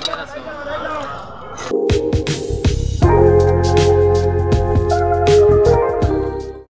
Get us away.